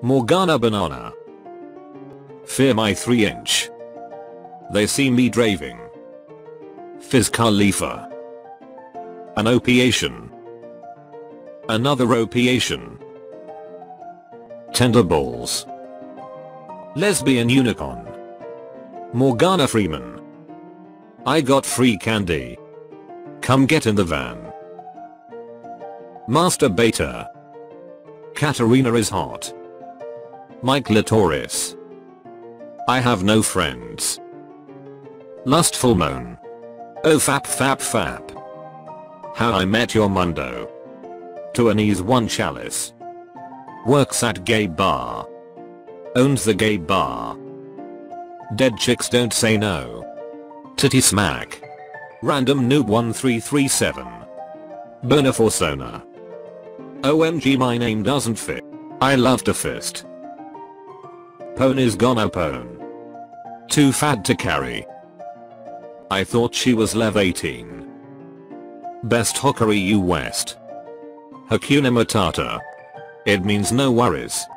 Morgana Banana. Fear my 3-inch. They see me draving. Fizz Khalifa. An opiation. Another opiation. Tender balls. Lesbian unicorn. Morgana Freeman. I got free candy. Come get in the van. Master Beta. Katarina is hot. My clitoris. I have no friends. Lustful moan. Oh fap fap fap. How I met your mundo. To an ease one chalice. Works at gay bar. Owns the gay bar. Dead chicks don't say no. Titty smack. Random noob 1337. Bona Forsona. OMG my name doesn't fit. I love to fist. Pone is gonna pone. Too fat to carry. I thought she was Lev 18. Best Hockery U West. Hakuna Matata. It means no worries.